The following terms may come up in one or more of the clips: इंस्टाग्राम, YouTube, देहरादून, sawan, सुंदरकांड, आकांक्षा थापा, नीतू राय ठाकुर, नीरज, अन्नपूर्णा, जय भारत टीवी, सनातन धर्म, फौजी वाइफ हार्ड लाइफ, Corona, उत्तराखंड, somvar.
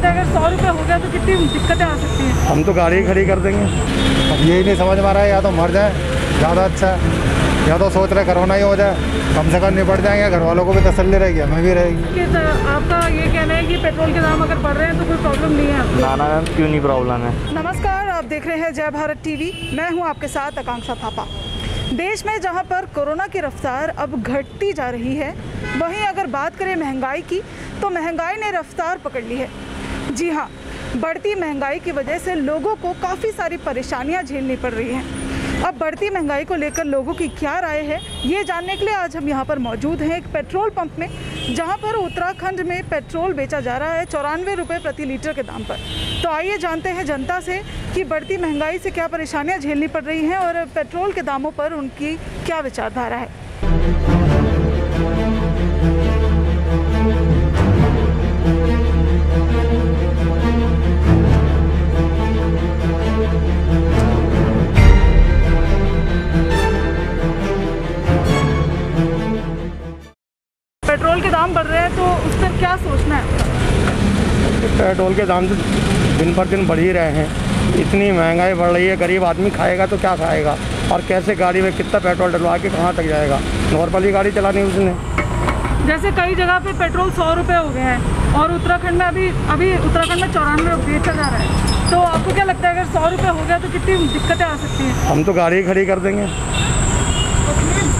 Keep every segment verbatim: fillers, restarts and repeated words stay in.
सकता है, अगर सौ रुपये हो गया तो कितनी दिक्कतें आ सकती हैं। हम तो गाड़ी खड़ी कर देंगे, अब यही नहीं समझ में आ रहा है, या तो मर जाए ज़्यादा अच्छा है, या तो सोच रहे कोरोना ही हो जाए, कम से कम निपट जाएंगे, घर वालों को भी तसल्ली रहेगी, हमें भी रहेगी। आपका ये कहना है कि पेट्रोल के दाम अगर बढ़ रहे हैं तो कोई प्रॉब्लम नहीं है? ना ना, क्यों नहीं प्रॉब्लम है। नमस्कार, आप देख रहे हैं जय भारत टीवी, मैं हूँ आपके साथ आकांक्षा थापा। देश में जहां पर कोरोना की रफ्तार अब घटती जा रही है, वहीं अगर बात करें महंगाई की तो महंगाई ने रफ्तार पकड़ ली है। जी हां, बढ़ती महंगाई की वजह से लोगों को काफ़ी सारी परेशानियां झेलनी पड़ रही हैं। अब बढ़ती महंगाई को लेकर लोगों की क्या राय है, ये जानने के लिए आज हम यहां पर मौजूद हैं एक पेट्रोल पंप में, जहाँ पर उत्तराखंड में पेट्रोल बेचा जा रहा है चौरानवे रुपये प्रति लीटर के दाम पर। तो आइए जानते हैं जनता से कि बढ़ती महंगाई से क्या परेशानियां झेलनी पड़ रही हैं और पेट्रोल के दामों पर उनकी क्या विचारधारा है। पेट्रोल के दाम बढ़ रहे हैं तो उस पर क्या सोचना है? पेट्रोल के दाम तो दिन पर दिन बढ़ ही रहे हैं, इतनी महंगाई बढ़ रही है, गरीब आदमी खाएगा तो क्या खाएगा और कैसे, गाड़ी में कितना पेट्रोल डलवा के कहाँ तक जाएगा, नॉर्मल ही गाड़ी चलानी उसने। जैसे कई जगह पे पेट्रोल सौ रुपये हो गए हैं और उत्तराखंड में अभी अभी उत्तराखंड में चौरानवे बेचा जा रहा है, तो आपको क्या लगता है अगर सौ रुपये हो गया तो कितनी दिक्कतें आ सकती हैं? हम तो गाड़ी खड़ी कर देंगे,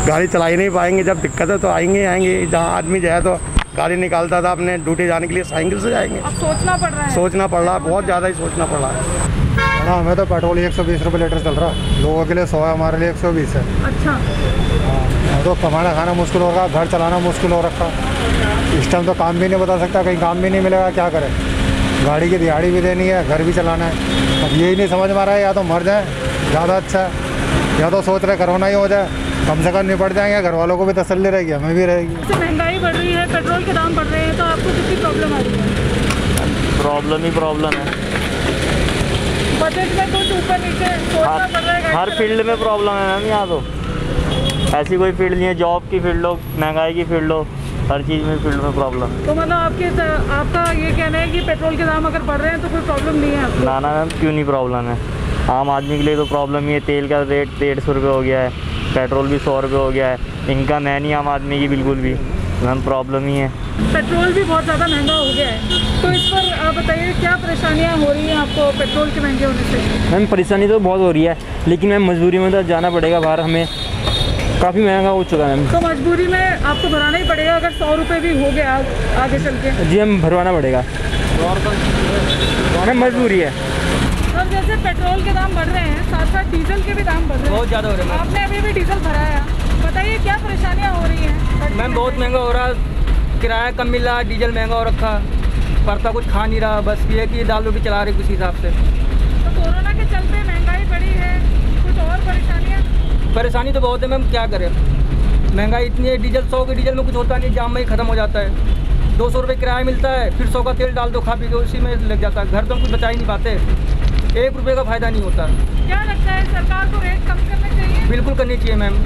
गाड़ी चला ही नहीं पाएंगे, जब दिक्कतें तो आएंगी आएंगी। जहाँ आदमी जाए तो गाड़ी निकालता था अपने ड्यूटी जाने के लिए, साइकिल से जाएंगे। अब सोचना पड़ रहा है, सोचना पड़ रहा है, बहुत ज़्यादा ही सोचना पड़ रहा है। हाँ, हमें तो पेट्रोल एक सौ बीस रुपये लीटर चल रहा है, लोगों के लिए सौ है, हमारे लिए एक सौ बीस है। अच्छा, हाँ, तो कमाना खाना मुश्किल हो रहा है, घर चलाना मुश्किल हो रखा, इस टाइम तो काम भी नहीं बता सकता, कहीं काम भी नहीं मिलेगा, क्या करें, गाड़ी की दिहाड़ी भी देनी है, घर भी चलाना है। अब यही नहीं समझ में आ रहा है, या तो मर जाए ज़्यादा अच्छा है, या तो सोच रहे कोरोना ही हो जाए, कम से कम निपट जाएंगे, घर वालों को भी तसल्ली रहेगी, हमें भी रहेगी। तो महंगाई बढ़ रही है, पेट्रोल के दाम बढ़ रहे हैं, तो आपको कितनी प्रॉब्लम आ रही है? प्रॉब्लम ही प्रॉब्लम है, बजट में कुछ ऊपर नीचे सोचना पड़ रहा है, हर फील्ड में प्रॉब्लम है मैम। यहाँ तो ऐसी कोई फील्ड नहीं है, जॉब की फील्ड हो, महंगाई की फील्ड हो, हर चीज़ में फील्ड में प्रॉब्लम। तो मतलब आपके आपका ये कहना है कि पेट्रोल के दाम अगर बढ़ रहे हैं तो कोई प्रॉब्लम नहीं है? ना ना मैम, क्यों नहीं प्रॉब्लम है, आम आदमी के लिए तो प्रॉब्लम ही है। तेल का रेट डेढ़ सौ रुपये हो गया है, पेट्रोल भी सौ रुपये हो गया है, इनकम है नहीं आम आदमी की बिल्कुल भी, मैम प्रॉब्लम ही है। पेट्रोल भी बहुत ज़्यादा महंगा हो गया है, तो इस पर आप बताइए क्या परेशानियाँ हो रही हैं आपको पेट्रोल के महंगे होने से? मैम परेशानी तो बहुत हो रही है, लेकिन मैम मजबूरी में तो जाना पड़ेगा बाहर, हमें काफ़ी महंगा हो चुका है मैम, तो मजबूरी में आपको भराना ही पड़ेगा। अगर सौ रुपये भी हो गया आगे चल के? जी, हम भरवाना पड़ेगा, मैम मजबूरी है। और जैसे पेट्रोल के दाम बढ़ रहे हैं, साथ साथ डीजल के भी दाम बढ़ रहे हैं, बहुत ज़्यादा हो रहे हैं। आपने अभी भी डीजल भराया, बताइए क्या परेशानियां हो रही हैं? मैम बहुत महंगा हो रहा, किराया कम मिल रहा, डीजल महंगा हो रखा, परता कुछ खा नहीं रहा, बस ये कि दाल रोटी चला रही कुछ हिसाब से। तो कोरोना के चलते महंगाई बढ़ी है, कुछ और परेशानियाँ? परेशानी तो बहुत है मैम, क्या करें, महंगाई इतनी है, डीजल सौ के डीजल में कुछ होता नहीं, जाम में ही ख़त्म हो जाता है, दो सौ रुपये किराया मिलता है, फिर सौ का तेल डाल दो, खा पी के उसी में लग जाता है, घर तो कुछ बचा ही नहीं पाते, एक रुपए का फायदा नहीं होता। क्या लगता है सरकार को रेट कम करने चाहिए? बिल्कुल करनी चाहिए मैम।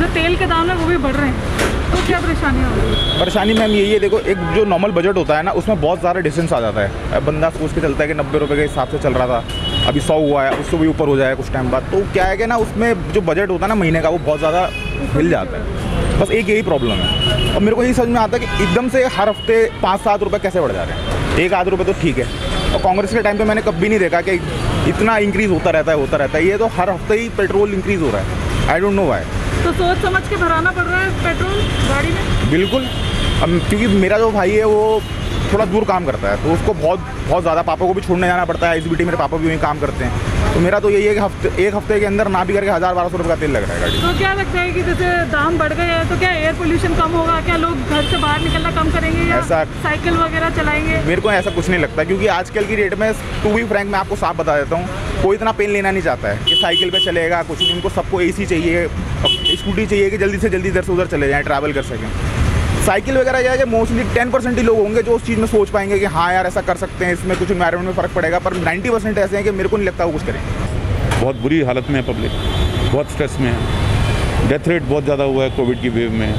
जो तेल के दाम है वो भी बढ़ रहे हैं, तो क्या परेशानी हो रही है? परेशानी मैम यही है, देखो एक जो नॉर्मल बजट होता है ना, उसमें बहुत सारा डिस्टेंस आ जाता है, बंदा सोच के चलता है कि नब्बे रुपये के हिसाब से चल रहा था, अभी सौ हुआ है, उससे भी ऊपर हो जाए कुछ टाइम बाद, तो क्या है कि ना उसमें जो बजट होता है ना महीने का, वो बहुत ज़्यादा मिल जाता है, बस एक यही प्रॉब्लम है। और मेरे को यही समझ में आता है कि एकदम से हर हफ्ते पाँच सात रुपये कैसे बढ़ जा रहे हैं, एक आध रुपये तो ठीक है, और कांग्रेस के टाइम पे मैंने कभी नहीं देखा कि इतना इंक्रीज़ होता रहता है होता रहता है ये तो हर हफ्ते ही पेट्रोल इंक्रीज़ हो रहा है, आई डोंट नो व्हाई। तो सोच समझ के भराना पड़ रहा है पेट्रोल गाड़ी में? बिल्कुल, अब क्योंकि मेरा जो भाई है वो थोड़ा दूर काम करता है, तो उसको बहुत बहुत ज़्यादा पापा को भी छोड़ने जाना पड़ता है, इस बीटी मेरे पापा भी वहीं काम करते हैं, तो मेरा तो यही है कि हफ्ते एक हफ्ते के अंदर ना भी करके हज़ार बारह सौ रुपये का तेल लग रहा है गाड़ी। तो क्या लगता है कि जैसे दाम बढ़ गए हैं तो क्या एयर पोल्यूशन कम होगा, क्या लोग घर से बाहर निकलना कम करेंगे या ऐसा साइकिल वगैरह चलाएंगे? मेरे को ऐसा कुछ नहीं लगता, क्योंकि आजकल की रेट में टू वी फ्रैंक मैं आपको साफ बता देता हूँ, कोई इतना पेन लेना नहीं चाहता है कि साइकिल पर चलेगा कुछ नहीं, उनको सबको ए सी चाहिए, स्कूटी चाहिए कि जल्दी से जल्दी इधर से उधर चले जाएँ, ट्रैवल कर सकें। साइकिल वगैरह जाएगा मोस्टली टेन परसेंट ही लोग होंगे जो उस चीज़ में सोच पाएंगे कि हाँ यार ऐसा कर सकते हैं, इसमें कुछ एनवायरनमेंट में फ़र्क पड़ेगा, पर नाइन्टी परसेंट ऐसे हैं कि मेरे को नहीं लगता वो कुछ करेंगे। बहुत बुरी हालत में है पब्लिक, बहुत स्ट्रेस में है, डेथ रेट बहुत ज़्यादा हुआ है कोविड की वेव में,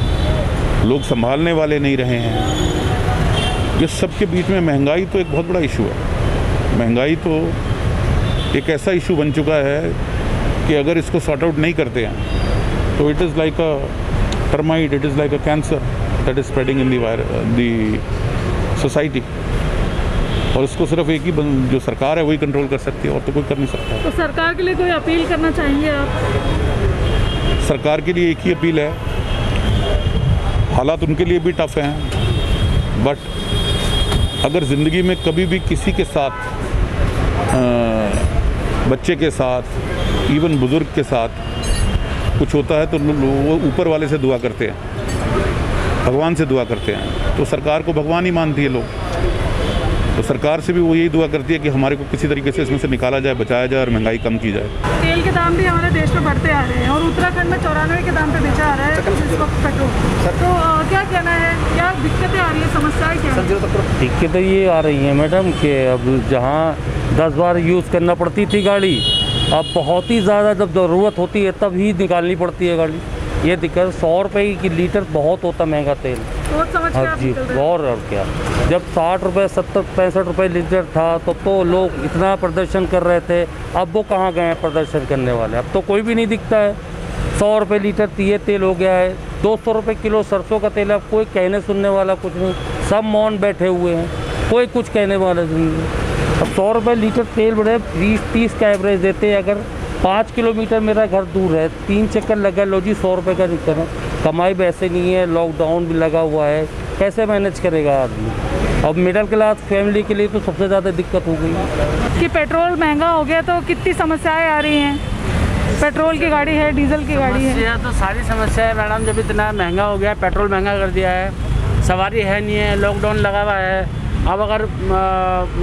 लोग संभालने वाले नहीं रहे हैं, ये सब के बीच में महंगाई तो एक बहुत बड़ा इशू है। महंगाई तो एक ऐसा इशू बन चुका है कि अगर इसको सॉर्ट आउट नहीं करते हैं तो it is like a termite, it is like a cancer that is spreading in the the society. और इसको सिर्फ एक ही जो सरकार है वही कंट्रोल कर सकती है, और तो कोई कर नहीं सकता। तो सरकार के लिए कोई अपील करना चाहेंगे आप? सरकार के लिए एक ही अपील है, हालात उनके लिए भी टफ हैं, बट अगर ज़िंदगी में कभी भी किसी के साथ आ, बच्चे के साथ, इवन बुज़ुर्ग के साथ कुछ होता है तो लोग ऊपर वाले से दुआ करते हैं, भगवान से दुआ करते हैं। तो सरकार को भगवान ही मानती है लोग, तो सरकार से भी वो यही दुआ करती है कि हमारे को किसी तरीके से इसमें से निकाला जाए, बचाया जाए और महंगाई कम की जाए। तेल के दाम भी हमारे देश में बढ़ते आ रहे हैं और उत्तराखंड में चौरानवे के दाम पे बेचा आ रहा है पेट्रोल। तो क्या कहना है, क्या दिक्कतें आ रही है, समस्या क्या है? दिक्कतें ये आ रही हैं मैडम कि अब जहाँ दस बार यूज़ करना पड़ती थी गाड़ी, अब बहुत ही ज़्यादा जब ज़रूरत होती है तब ही निकालनी पड़ती है गाड़ी। ये दिक्कत, सौ रुपये की लीटर बहुत होता महंगा तेल, हाँ जी। और क्या, जब साठ रुपये सत्तर पैंसठ रुपये लीटर था तो तो लोग इतना प्रदर्शन कर रहे थे, अब वो कहाँ गए हैं प्रदर्शन करने वाले? अब तो कोई भी नहीं दिखता है। सौ रुपये लीटर ये तेल हो गया है, दो सौ रुपये किलो सरसों का तेल, अब कोई कहने सुनने वाला कुछ नहीं, सब मौन बैठे हुए हैं, कोई कुछ कहने वाला नहीं। अब सौ रुपये लीटर तेल बढ़े, बीस तीस का एवरेज देते हैं। अगर पाँच किलोमीटर मेरा घर दूर है, तीन चक्कर लगा, लो जी सौ रुपये का निकल, कमाई वैसे नहीं है, लॉकडाउन भी लगा हुआ है, कैसे मैनेज करेगा आदमी? अब मिडिल क्लास फैमिली के लिए तो सबसे ज़्यादा दिक्कत हो गई कि पेट्रोल महंगा हो गया। तो कितनी समस्याएं आ रही हैं, पेट्रोल की गाड़ी है, डीजल की गाड़ी है, तो सारी समस्या है मैडम। जब इतना महंगा हो गया, पेट्रोल महंगा कर दिया है, सवारी है नहीं है, लॉकडाउन लगा हुआ है। अब अगर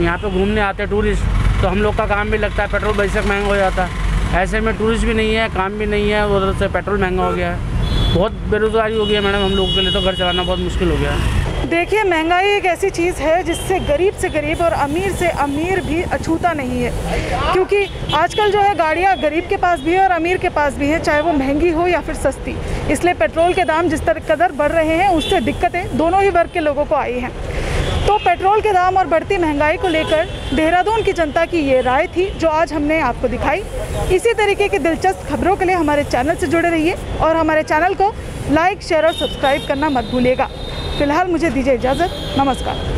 यहाँ पर घूमने आते टूरिस्ट तो हम लोग का काम भी लगता है, पेट्रोल बेशक महंगा हो जाता है। ऐसे में टूरिस्ट भी नहीं है, काम भी नहीं है, उधर से पेट्रोल महंगा हो गया है, बहुत बेरोज़गारी हो गई है मैडम। हम लोगों के लिए तो घर चलाना बहुत मुश्किल हो गया है। देखिए, महंगाई एक ऐसी चीज़ है जिससे गरीब से गरीब और अमीर से अमीर भी अछूता नहीं है, क्योंकि आजकल जो है गाड़ियाँ गरीब के पास भी है और अमीर के पास भी है, चाहे वो महंगी हो या फिर सस्ती। इसलिए पेट्रोल के दाम जिस तरह कदर बढ़ रहे हैं उससे दिक्कतें दोनों ही वर्ग के लोगों को आई हैं। तो पेट्रोल के दाम और बढ़ती महंगाई को लेकर देहरादून की जनता की ये राय थी जो आज हमने आपको दिखाई। इसी तरीके की दिलचस्प खबरों के लिए हमारे चैनल से जुड़े रहिए और हमारे चैनल को लाइक, शेयर और सब्सक्राइब करना मत भूलिएगा। फिलहाल मुझे दीजिए इजाज़त, नमस्कार।